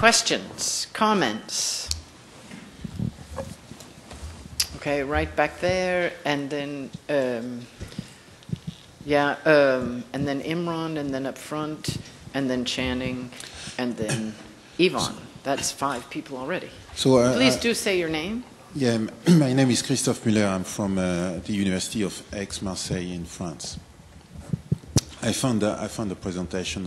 Questions, comments? Okay, right back there, and then and then Imran, and then up front, and then Channing, and then Ivan. That's 5 people already. So please do say your name. Yeah, my name is Christophe Müller. I'm from the University of Aix-Marseille in France. I found the presentation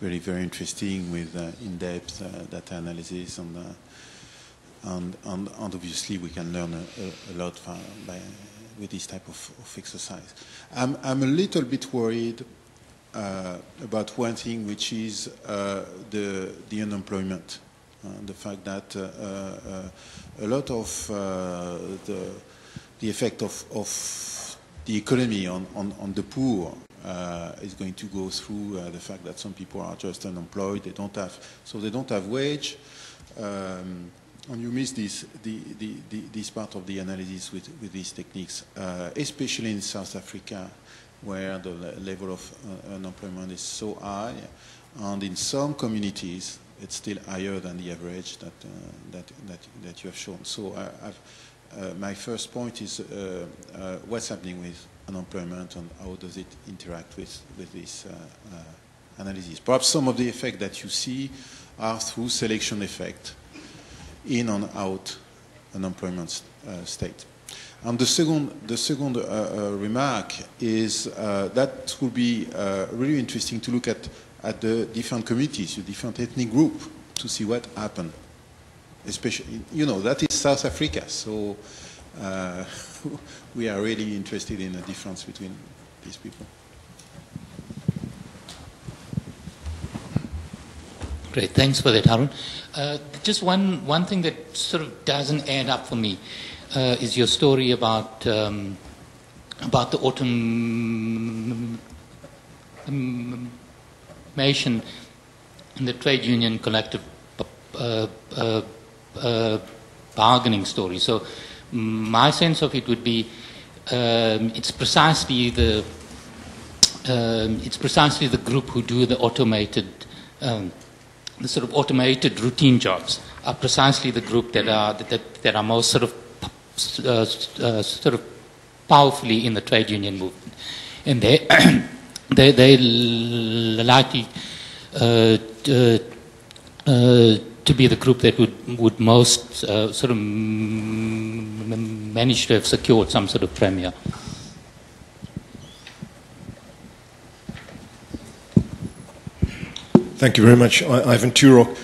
really very interesting, with in-depth data analysis, and obviously we can learn a lot with this type of exercise. I'm a little bit worried about one thing, which is the unemployment, the fact that a lot of the effect of the economy on the poor is going to go through the fact that some people are just unemployed. They don't have, so they don't have wage, and you miss this part of the analysis with these techniques, especially in South Africa, where the level of unemployment is so high, and in some communities it's still higher than the average that you have shown. So my first point is what's happening with unemployment, and how does it interact with this analysis? Perhaps some of the effects that you see are through selection effect, in and out unemployment state. And the second remark is that would be really interesting to look at the different communities, the different ethnic group, to see what happened. Especially, you know, that is South Africa, so we are really interested in the difference between these people. Great, thanks for that, Haroon. Just one thing that sort of doesn't add up for me is your story about the automation and the trade union collective bargaining story. So my sense of it would be it's precisely the group who do the automated. The sort of automated routine jobs are precisely the group that are most sort of powerfully in the trade union movement, and they likely to be the group that would most sort of manage to have secured some sort of premier. Thank you very much, Ivan Turok.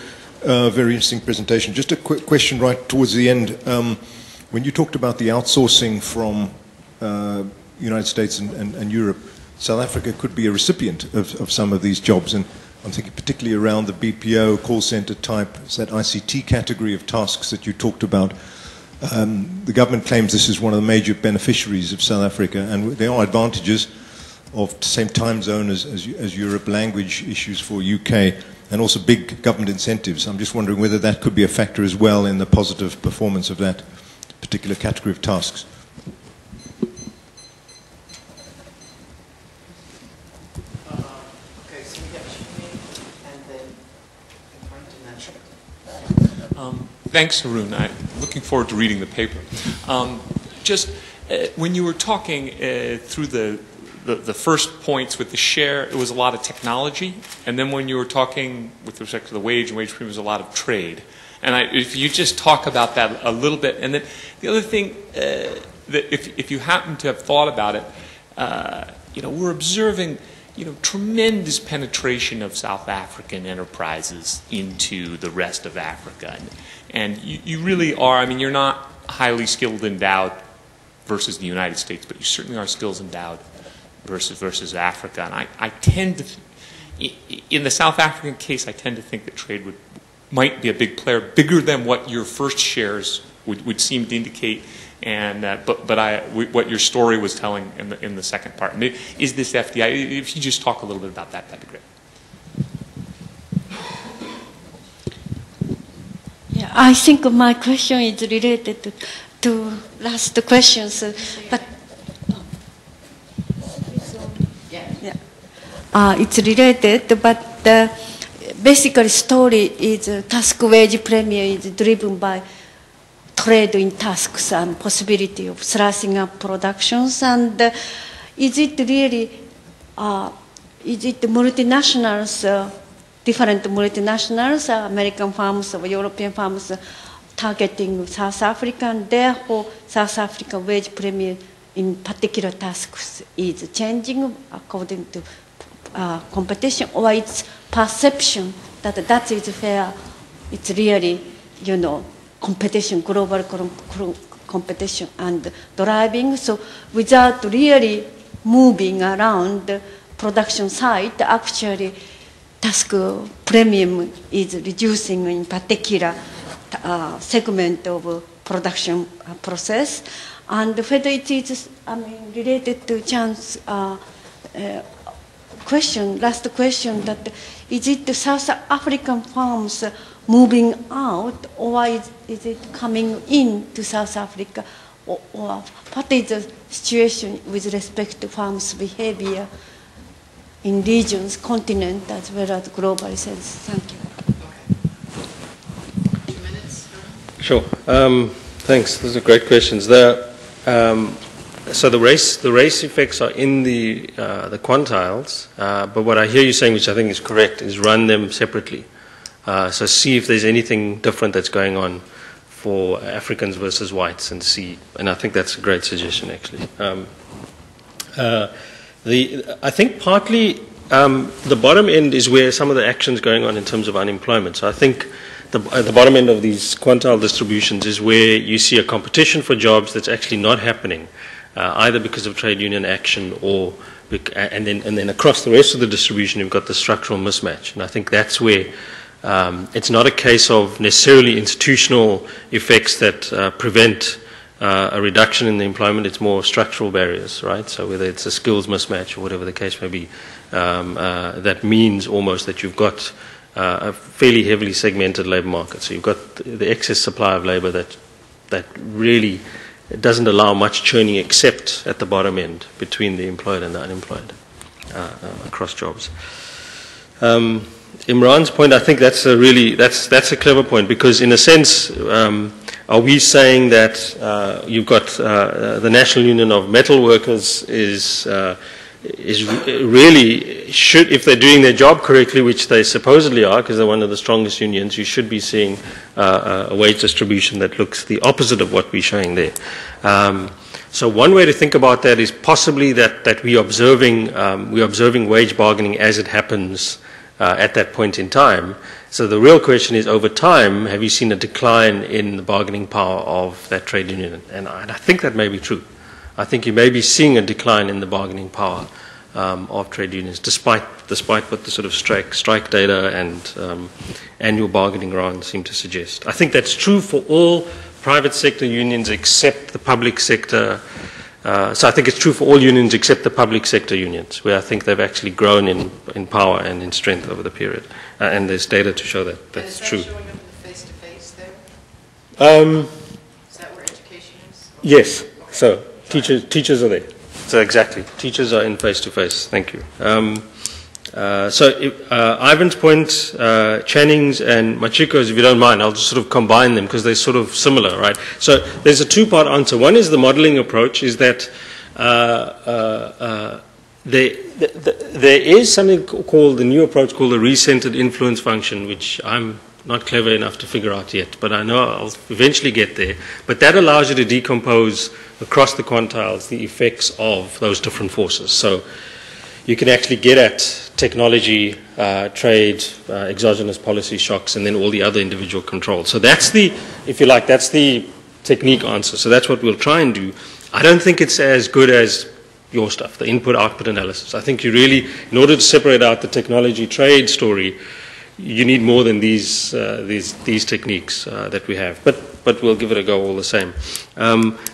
Very interesting presentation. Just a quick question right towards the end. When you talked about the outsourcing from United States and Europe, South Africa could be a recipient of some of these jobs. And I'm thinking particularly around the BPO, call center type, it's that ICT category of tasks that you talked about. The government claims this is one of the major beneficiaries of South Africa, and there are advantages of the same time zone as Europe, language issues for UK, and also big government incentives. I'm just wondering whether that could be a factor as well in the positive performance of that particular category of tasks. Okay, so we have Shimi, and then in front of that. Thanks, Haroon. I'm looking forward to reading the paper. When you were talking through the first points with the share, it was a lot of technology, and then when you were talking with respect to the wage and wage premium, it was a lot of trade. And if you just talk about that a little bit, and then the other thing that if you happen to have thought about it, you know, we're observing, you know, tremendous penetration of South African enterprises into the rest of Africa, and you really are. I mean, you're not highly skilled endowed versus the United States, but you certainly are skills endowed versus Africa, and I tend to, in the South African case, I tend to think that trade might be a big player, bigger than what your first shares would seem to indicate, and what your story was telling in the second part. Is this FDI? If you just talk a little bit about that, that'd be great. Yeah, I think my question is related to last question, so, but. It's related, but basically story is task wage premium is driven by trade in tasks and possibility of slicing up productions. And is it really, is it multinationals, different multinationals, American firms or European firms targeting South Africa, and therefore South Africa wage premium in particular tasks is changing according to competition, or it's perception that that is fair, it's really, you know, competition, global competition and driving. So without really moving around the production side, actually task premium is reducing in particular segment of production process. And whether it is, I mean, related to Chan's question, last question, that is it the South African firms moving out, or is it coming in to South Africa, or what is the situation with respect to firms' behavior in regions, continent, as well as global sense? Thank you. Okay. 2 minutes. Sure. Thanks. Those are great questions. So the race effects are in the quantiles, but what I hear you saying, which I think is correct, is run them separately. So see if there's anything different that's going on for Africans versus whites, and see. And I think that's a great suggestion, actually. I think partly the bottom end is where some of the action's going on in terms of unemployment. So I think at the bottom end of these quantile distributions is where you see a competition for jobs that's actually not happening. Either because of trade union action, or and then across the rest of the distribution, you've got the structural mismatch, and I think that's where it's not a case of necessarily institutional effects that prevent a reduction in the employment. It's more structural barriers, right? So whether it's a skills mismatch or whatever the case may be, that means almost that you've got a fairly heavily segmented labour market. So you've got the excess supply of labour that really. It doesn't allow much churning except at the bottom end between the employed and the unemployed across jobs. Imran's point, I think that's a really, that's a clever point, because in a sense, are we saying that you've got the National Union of Metal Workers is really, should, if they're doing their job correctly, which they supposedly are, because they're one of the strongest unions, you should be seeing a wage distribution that looks the opposite of what we're showing there. So one way to think about that is possibly that we're observing wage bargaining as it happens at that point in time. So the real question is, over time, have you seen a decline in the bargaining power of that trade union? And I think that may be true. I think you may be seeing a decline in the bargaining power of trade unions, despite what the sort of strike data and annual bargaining rounds seem to suggest. I think that's true for all private sector unions except the public sector. So I think it's true for all unions except the public sector unions, where I think they've actually grown in power and in strength over the period. And there's data to show that that's true. Is that showing up in the face-to-face there? Is that where education is? Yes. Okay. So. Teachers are there. So exactly, teachers are in face-to-face. Thank you. So Ivan's point, Channing's and Machiko's, if you don't mind, I'll just sort of combine them because they're sort of similar, right? So there's a two-part answer. One is the modeling approach, is that there is something called the new approach called the recentered influence function, which I'm not clever enough to figure out yet, but I know I'll eventually get there. But that allows you to decompose across the quantiles the effects of those different forces. So you can actually get at technology, trade, exogenous policy shocks, and then all the other individual controls. So that's the, if you like, that's the technique answer. So that's what we'll try and do. I don't think it's as good as your stuff, the input-output analysis. I think you really, in order to separate out the technology trade story, you need more than these techniques that we have, but we'll give it a go all the same.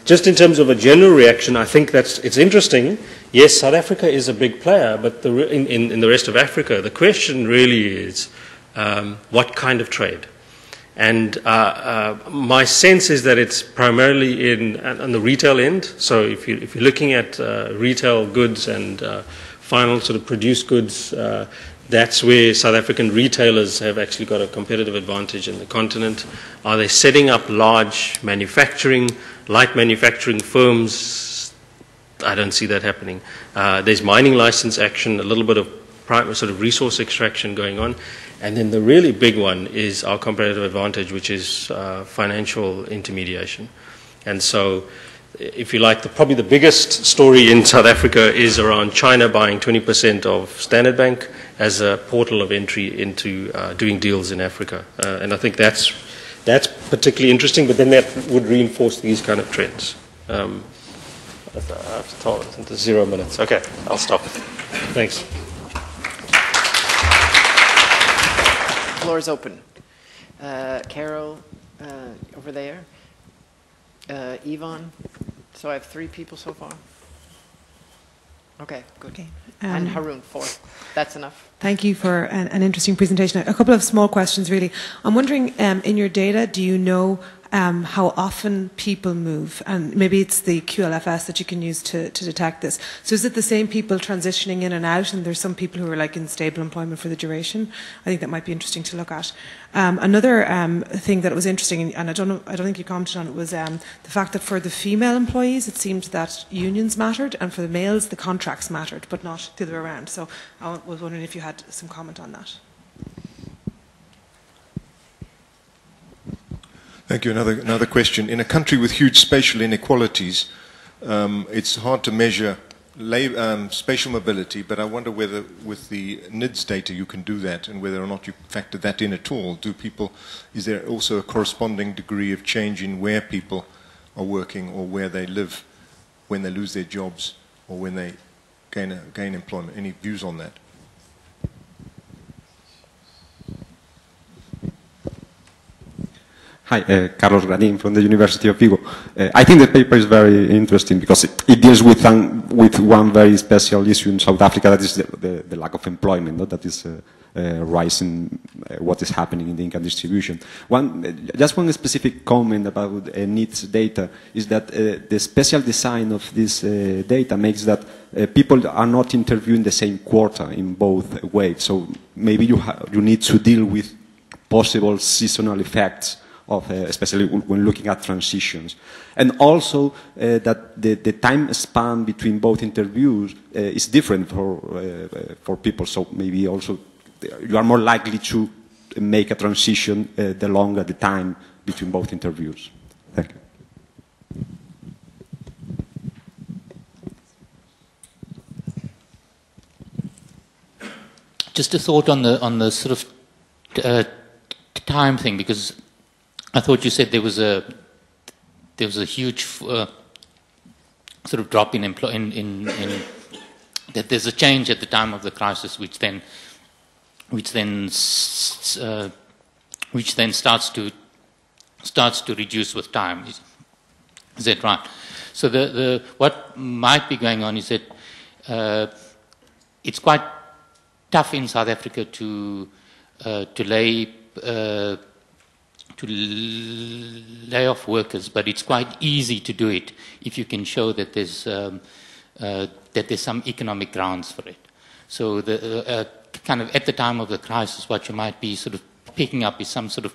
Just in terms of a general reaction, I think it's interesting. Yes, South Africa is a big player, but in the rest of Africa, the question really is what kind of trade. And my sense is that it's primarily on the retail end. So if you're looking at retail goods and final sort of produced goods, that's where South African retailers have actually got a competitive advantage in the continent. Are they setting up large manufacturing, light manufacturing firms? I don't see that happening. There's mining license action, a little bit of sort of resource extraction going on. And then the really big one is our competitive advantage, which is financial intermediation. And so, if you like, probably the biggest story in South Africa is around China buying 20% of Standard Bank as a portal of entry into doing deals in Africa. And I think that's particularly interesting, but then that would reinforce these kind of trends. I've told it into 0 minutes. Okay, I'll stop. Thanks. The floor is open. Carol, over there. Ivan. So I have 3 people so far. Okay, good. Okay. And Haroon, 4. That's enough. Thank you for an interesting presentation. A couple of small questions, really. I'm wondering, in your data, do you know how often people move? And maybe it's the QLFS that you can use to detect this. So is it the same people transitioning in and out, and there's some people who are like in stable employment for the duration? I think that might be interesting to look at. Another thing that was interesting, and I don't think you commented on it, was the fact that for the female employees, it seemed that unions mattered, and for the males, the contracts mattered, but not the other way around. So I was wondering if you had some comment on that. Thank you. Another question. In a country with huge spatial inequalities, it's hard to measure spatial mobility, but I wonder whether with the NIDS data you can do that, and whether or not you factor that in at all. Is there also a corresponding degree of change in where people are working or where they live when they lose their jobs or when they gain employment? Any views on that? Hi, Carlos Gradin from the University of Vigo. I think the paper is very interesting because it deals with one very special issue in South Africa, that is the lack of employment, no? That is rising, what is happening in the income distribution. Just one specific comment about NIDS data is that the special design of this data makes that people are not interviewing the same quarter in both waves. So maybe you need to deal with possible seasonal effects of, especially when looking at transitions. And also that the time span between both interviews is different for people, so maybe also you are more likely to make a transition the longer the time between both interviews. Thank you. Just a thought on the sort of time thing, because I thought you said there was a huge sort of drop in that there's a change at the time of the crisis, which then starts to reduce with time. Is that right? So the what might be going on is that it's quite tough in South Africa to lay off workers, but it's quite easy to do it if you can show that there's some economic grounds for it. So kind of at the time of the crisis, what you might be sort of picking up is some sort of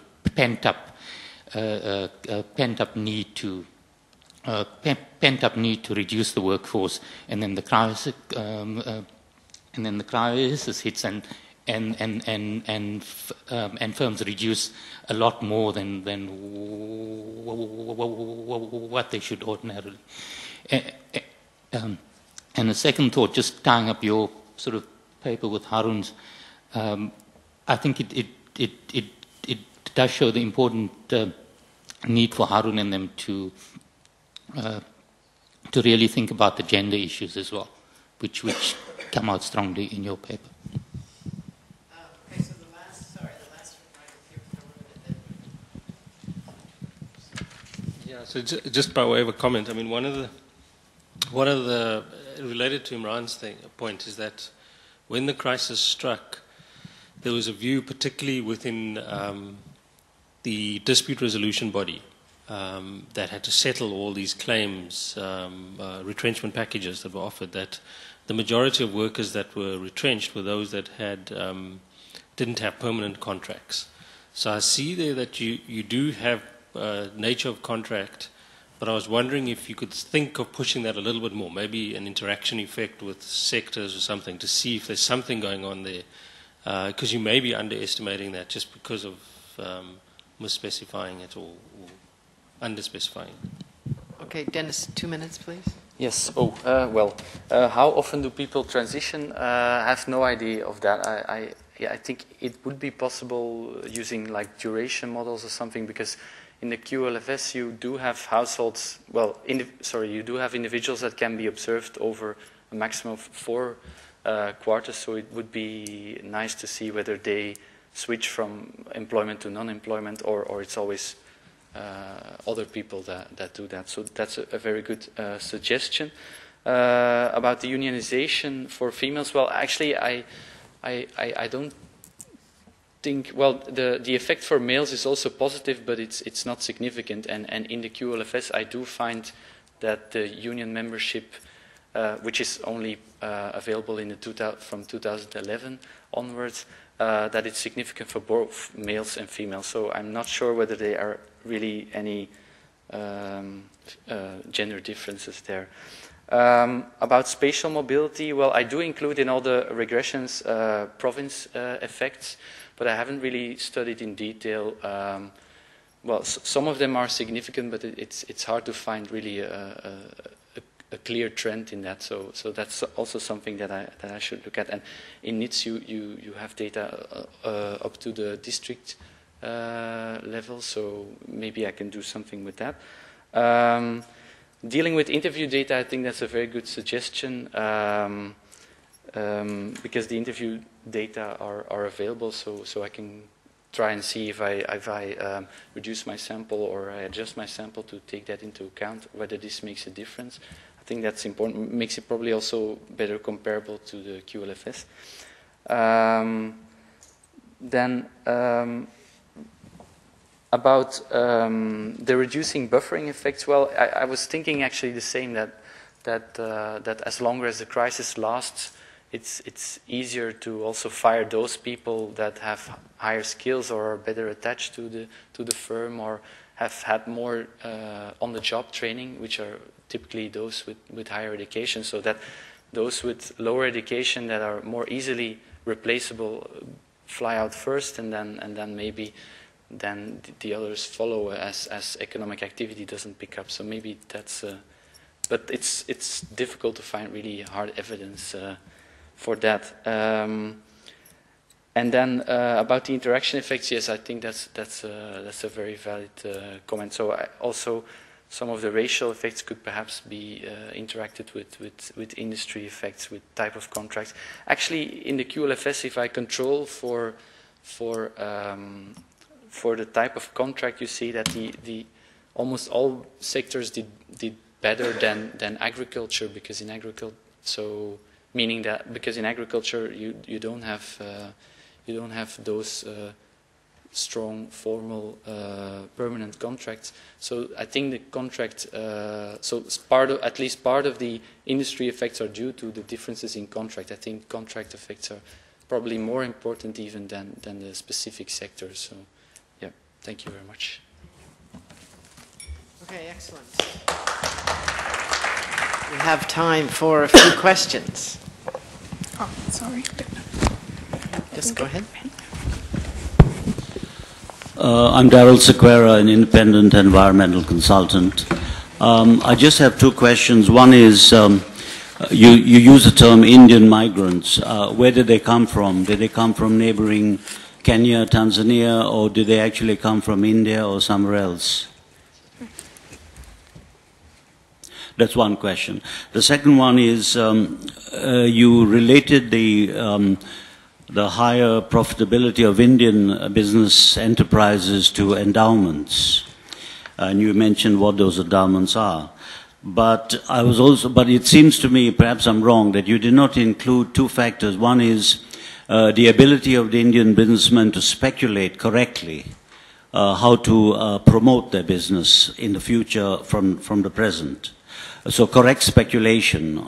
pent-up need to reduce the workforce, and then the crisis hits, and firms reduce a lot more than what they should ordinarily. And a second thought, just tying up your sort of paper with Haroon's, I think it does show the important need for Haroon and them to really think about the gender issues as well, which come out strongly in your paper. So just by way of a comment, I mean, one of the related to Imran's point is that when the crisis struck, there was a view, particularly within the dispute resolution body, that had to settle all these claims, retrenchment packages that were offered, that the majority of workers that were retrenched were those that had didn't have permanent contracts. So I see there that you do have nature of contract, but I was wondering if you could think of pushing that a little bit more, maybe an interaction effect with sectors or something, to see if there's something going on there, because you may be underestimating that just because of misspecifying it or underspecifying it. Okay, Dennis, 2 minutes, please. Yes. How often do people transition? I have no idea of that. I think it would be possible using like duration models or something, because in the QLFS, you do have households, you do have individuals that can be observed over a maximum of 4 quarters, so it would be nice to see whether they switch from employment to non-employment, or it's always other people that do that. So that's a very good suggestion. About the unionization for females, well, actually, I don't think, the effect for males is also positive, but it's not significant. And in the QLFS, I do find that the union membership, which is only available in the from 2011 onwards, that it's significant for both males and females. So I'm not sure whether there are really any gender differences there. About spatial mobility, well, I do include in all the regressions province effects, but I haven't really studied in detail. Some of them are significant, but it's hard to find really a clear trend in that. So that's also something that I should look at. And in NIDS, you have data up to the district level, so maybe I can do something with that. Dealing with interview data, I think that's a very good suggestion, because the interview data are available, so I can try and see if I reduce my sample or I adjust my sample to take that into account, whether this makes a difference. I think that's important. Makes it probably also better comparable to the QLFS. About the reducing buffering effects, well, I was thinking actually the same, that as longer as the crisis lasts, it's easier to also fire those people that have higher skills or are better attached to the firm or have had more on-the-job training, which are typically those with higher education, so that those with lower education that are more easily replaceable fly out first, and then maybe then the others follow as economic activity doesn't pick up. So maybe that's, but it's difficult to find really hard evidence for that. About the interaction effects, yes, I think that's a very valid comment. So also some of the racial effects could perhaps be interacted with industry effects, with type of contracts. Actually, in the QLFS, if I control for the type of contract, you see that the almost all sectors did better than agriculture, because in agriculture, you don't have those strong formal permanent contracts. So I think the contract at least part of the industry effects are due to the differences in contract. I think contract effects are probably more important even than the specific sectors. So. Thank you very much. Okay, excellent. We have time for a few questions. Oh, sorry. Just go ahead. I'm Daryl Sequeira, an independent environmental consultant. I just have 2 questions. One is, you use the term Indian migrants. Where did they come from? Did they come from neighboring Kenya, Tanzania, or do they actually come from India or somewhere else? That's one question. The second one is you related the higher profitability of Indian business enterprises to endowments, and you mentioned what those endowments are. But it seems to me, perhaps I'm wrong, that you did not include 2 factors. One is the ability of the Indian businessman to speculate correctly how to promote their business in the future from the present. So correct speculation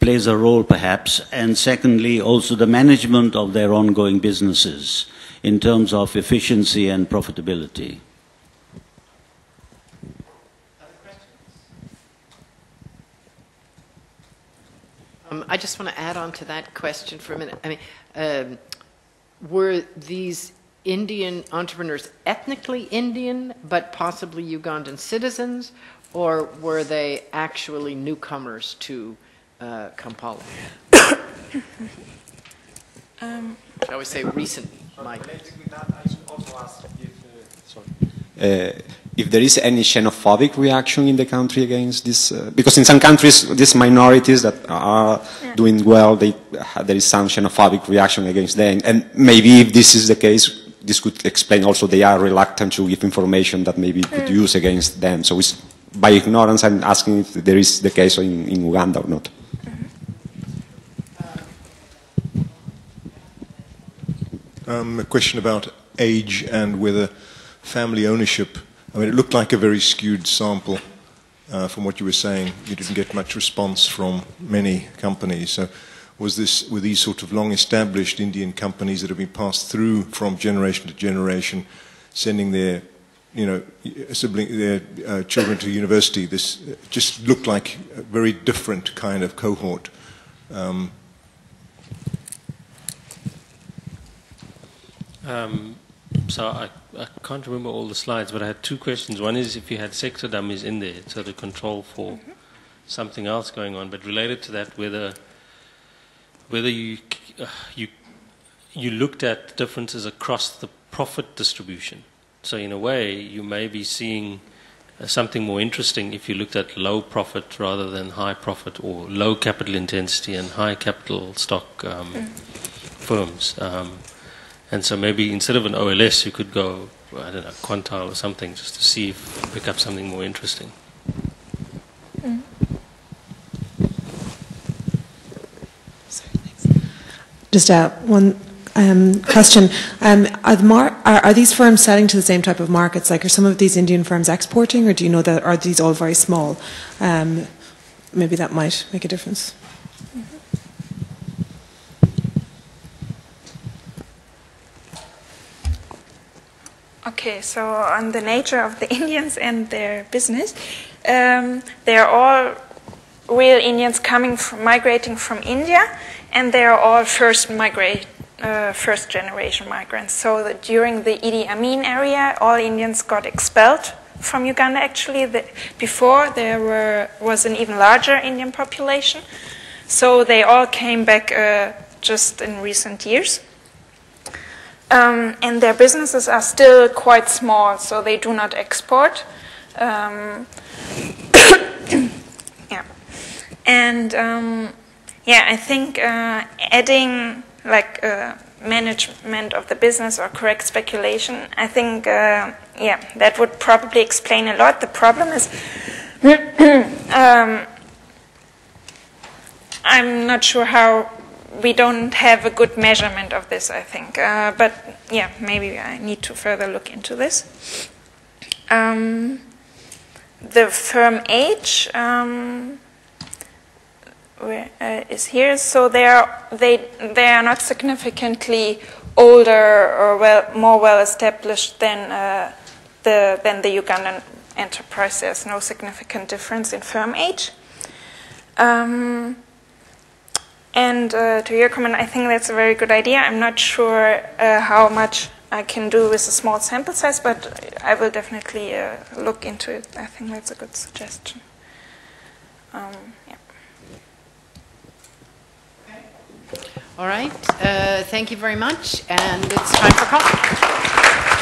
plays a role perhaps, and secondly also the management of their ongoing businesses in terms of efficiency and profitability. I just want to add on to that question for a minute. I mean, were these Indian entrepreneurs ethnically Indian, but possibly Ugandan citizens, or were they actually newcomers to Kampala? I always say recent. If there is any xenophobic reaction in the country against this, because in some countries these minorities that are doing well, there is some xenophobic reaction against them, and maybe if this is the case, this could explain also they are reluctant to give information that maybe could use against them. So it's by ignorance. I'm asking if there is the case in Uganda or not. A question about age and whether family ownership. I mean, it looked like a very skewed sample from what you were saying. You didn't get much response from many companies. So were these sort of long-established Indian companies that have been passed through from generation to generation, sending their, their children to university? This just looked like a very different kind of cohort. So I can't remember all the slides, but I had two questions. One is if you had sector dummies in there, so to control for something else going on. But related to that, whether you looked at differences across the profit distribution. So in a way, you may be seeing something more interesting if you looked at low profit rather than high profit, or low capital intensity and high capital stock firms. And so maybe instead of an OLS, you could go, I don't know, quantile or something, just to see if you pick up something more interesting. Sorry, thanks. Just one question. Are these firms selling to the same type of markets? Like, are some of these Indian firms exporting, or do you know that are these all very small? Maybe that might make a difference. Okay, so on the nature of the Indians and their business, they are all real Indians coming from, migrating from India, and they are all first generation migrants. So that during the Idi Amin era, all Indians got expelled from Uganda. Actually, before there was an even larger Indian population, so they all came back just in recent years. And their businesses are still quite small, so they do not export. Yeah, and yeah, I think adding like management of the business or correct speculation, I think yeah, that would probably explain a lot. The problem is, I'm not sure how. We don't have a good measurement of this, I think. But yeah, maybe I need to further look into this. The firm age is here, so they are not significantly older or more well established than the Ugandan enterprise. There's no significant difference in firm age. And to your comment, I think that's a very good idea. I'm not sure how much I can do with a small sample size, but I will definitely look into it. I think that's a good suggestion. Yeah. All right. Thank you very much. And it's time for coffee.